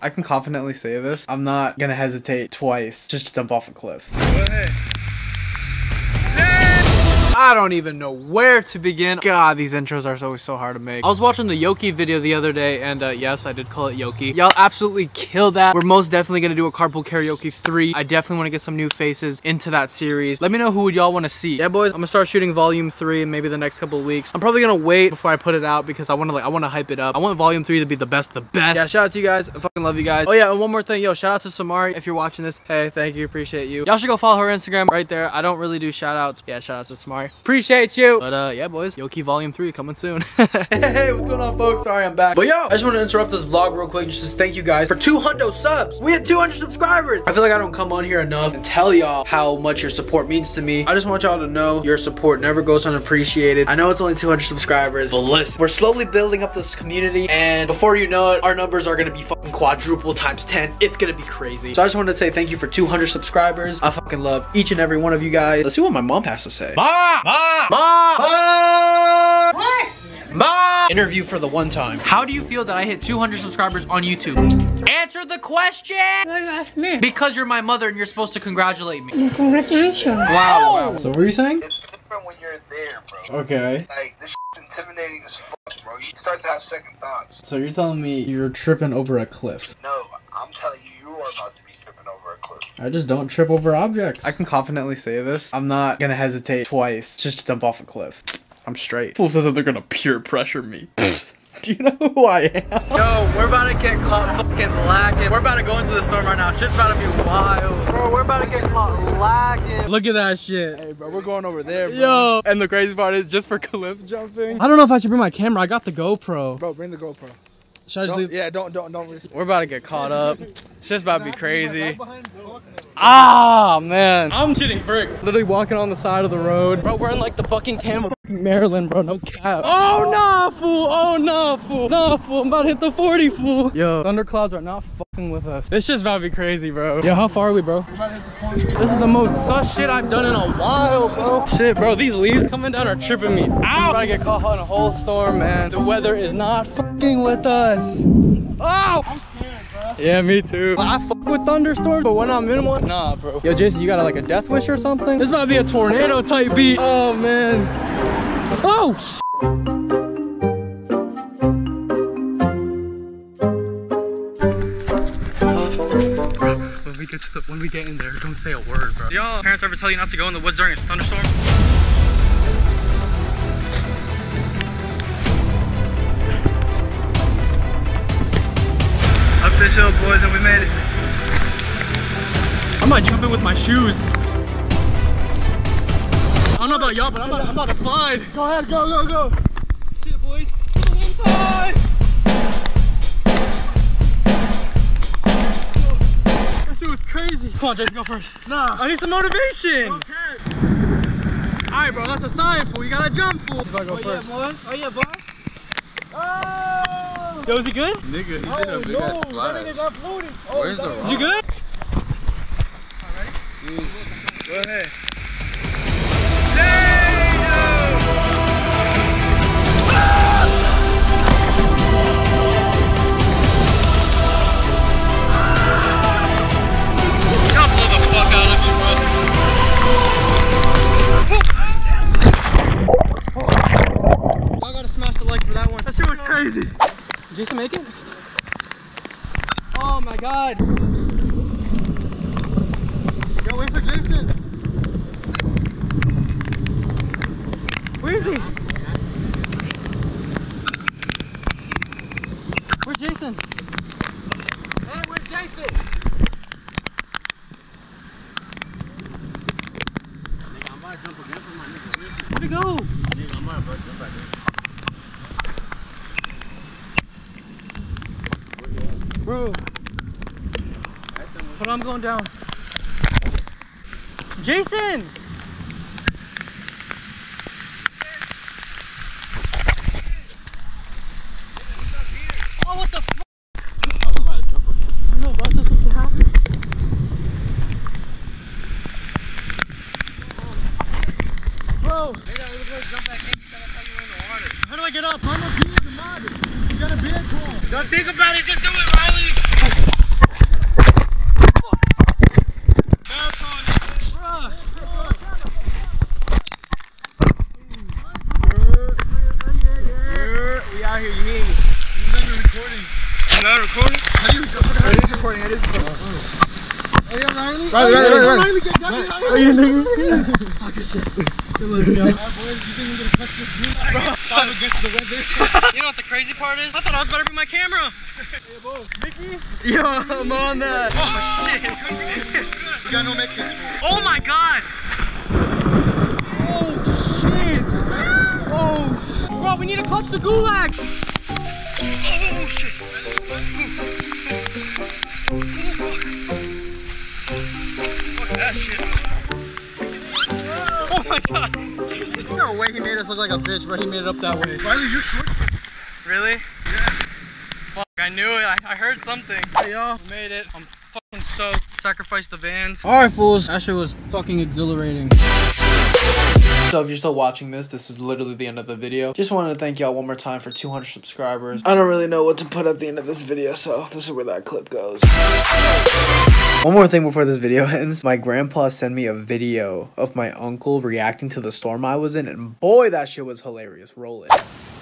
I can confidently say this. I'm not gonna hesitate twice just to jump off a cliff. I don't even know where to begin. God, these intros are always so hard to make. I was watching the Yoki video the other day, and yes, I did call it Yoki. Y'all absolutely kill that. We're most definitely gonna do a Carpool Karaoke 3. I definitely wanna get some new faces into that series. Let me know who y'all wanna see. Yeah, boys, I'm gonna start shooting volume 3 in maybe the next couple of weeks. I'm probably gonna wait before I put it out because I wanna hype it up. I want volume 3 to be the best, Yeah, shout out to you guys. I fucking love you guys. Oh yeah, and one more thing, yo, shout out to Samari. If you're watching this, hey, thank you, appreciate you. Y'all should go follow her Instagram right there. I don't really do shout outs. Yeah, shout out to Samari. Appreciate you. But yeah, boys, Yoki Volume 3 coming soon. Hey, what's going on, folks? Sorry, I'm back. But yo, I just want to interrupt this vlog real quick. Just thank you guys for 200 subs. We had 200 subscribers. I feel like I don't come on here enough and tell y'all how much your support means to me. I just want y'all to know your support never goes unappreciated. I know it's only 200 subscribers, but listen, we're slowly building up this community, and before you know it, our numbers are gonna be fucking quadruple times 10. It's gonna be crazy. So I just wanted to say thank you for 200 subscribers. I fucking love each and every one of you guys. Let's see what my mom has to say. Ma! Interview for the one time. How do you feel that I hit 200 subscribers on YouTube? Answer the question! Why do you ask me? Because you're my mother and you're supposed to congratulate me. Congratulations. Wow. So what are you saying? It's different when you're there, bro. Okay. Like, this shit's intimidating as fuck, bro. You start to have second thoughts. So you're telling me you're tripping over a cliff? No, I'm telling you, you are about to be tripping over a cliff. I just don't trip over objects. I can confidently say this. I'm not gonna hesitate twice just to jump off a cliff. I'm straight. Fool says that they're gonna peer pressure me. Do you know who I am? Yo, we're about to get caught fucking lacking. We're about to go into the storm right now. Shit's about to be wild. Bro, we're about to get caught lacking. Look at that shit. Hey, bro, we're going over there, bro. Yo, and the crazy part is just for cliff jumping. I don't know if I should bring my camera. I got the GoPro. Bro, bring the GoPro. Should I just leave? Yeah, don't. We're about to get caught up. Shit's about to be crazy. Ah, man. I'm shitting bricks. Literally walking on the side of the road. Bro, we're in like the fucking camera. Maryland, bro, no cap. Oh, nah, fool. Oh, nah, fool. Nah, fool. I'm about to hit the 40, fool. Yo, thunderclouds are not fucking with us. This shit's about to be crazy, bro. Yo, how far are we, bro? We're about to hit the 40. This is the most sus shit I've done in a while, bro. Shit, bro, these leaves coming down are tripping me out. I'm about to get caught in a whole storm, man. The weather is not fucking with us. Oh! I'm scared, bro. Yeah, me too. I fuck with thunderstorms, but when I'm in one, nah, bro. Yo, Jason, you got like a death wish or something? This is about to be a tornado type beat. Oh, man. Oh, shit. When we get in there, don't say a word, bro. Do y'all parents ever tell you not to go in the woods during a thunderstorm? Up this hill, boys, and we made it. I'm not jumping with my shoes. I don't know about y'all, but I'm about to slide. Go ahead, go. Shit, boys. Come inside. That shit was crazy. Come on, Jason, go first. Nah. I need some motivation. Okay. All right, bro, that's a sign, fool. You gotta jump, fool. Go first. Yeah, boy. Oh, yeah, boy. Oh! Yo, is he good? Nigga, he did a big ass splash. Where's the rock? You good? All right. Dude, go ahead. Crazy. Jason, make it? Oh my god. Yo, wait for Jason. Where is he? Where's Jason? Hey, where's Jason? Nigga, I'm about to jump again for my nigga. Where'd he go? Nigga, I'm about to jump back there. Bro, but I'm going down. Jason! Oh, what the fuck? I was about to jump again. I know, bro, this is what happened. Bro! How do I get up? I'm up here with the mud. You gotta be a call. Don't think about it, just do it, Riley! It is recording, it is recording. Hey, yo, Riley. Riley, get down here. Oh, you niggas. Fuck your shit. Good luck, y'all. Alright, boys, you think we're gonna crush this group? Five against the weather. You know what the crazy part is? I thought I was better with my camera. Hey, boy. Mickey's? Yo, I'm on that. Oh, shit. You got no Mickey's. Oh, my God. Oh, shit. Oh, shit. Bro, we need to clutch the gulag. Oh, shit. Fuck that shit. Oh my god. No way he made us look like a bitch, but he made it up that way. Riley, you're short. Really? Yeah. Fuck, I knew it. I heard something. Hey, y'all. Made it. I'm fucking soaked. Sacrificed the Vans. Alright, fools. That shit was fucking exhilarating. So if you're still watching this, this is literally the end of the video. Just wanted to thank y'all one more time for 200 subscribers. I don't really know what to put at the end of this video, so this is where that clip goes. One more thing before this video ends. My grandpa sent me a video of my uncle reacting to the storm I was in, and boy, that shit was hilarious. Roll it.